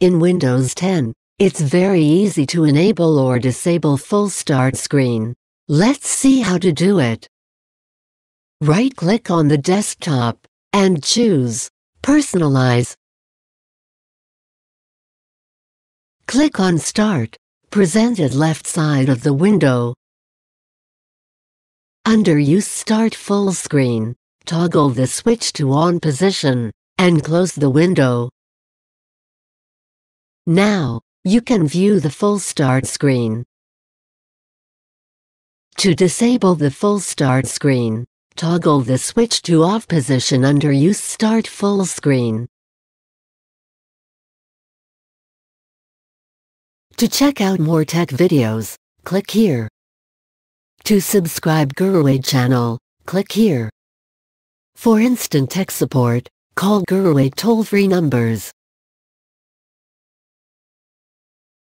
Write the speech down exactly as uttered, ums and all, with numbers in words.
In Windows ten, it's very easy to enable or disable full start screen. Let's see how to do it. Right-click on the desktop and choose Personalize. Click on Start, presented left side of the window. Under Use Start Full Screen, toggle the switch to on position and close the window. Now, you can view the full start screen. To disable the full start screen, toggle the switch to off position under Use Start Full Screen. To check out more tech videos, click here. To subscribe GuruAid channel, click here. For instant tech support, call GuruAid toll-free numbers.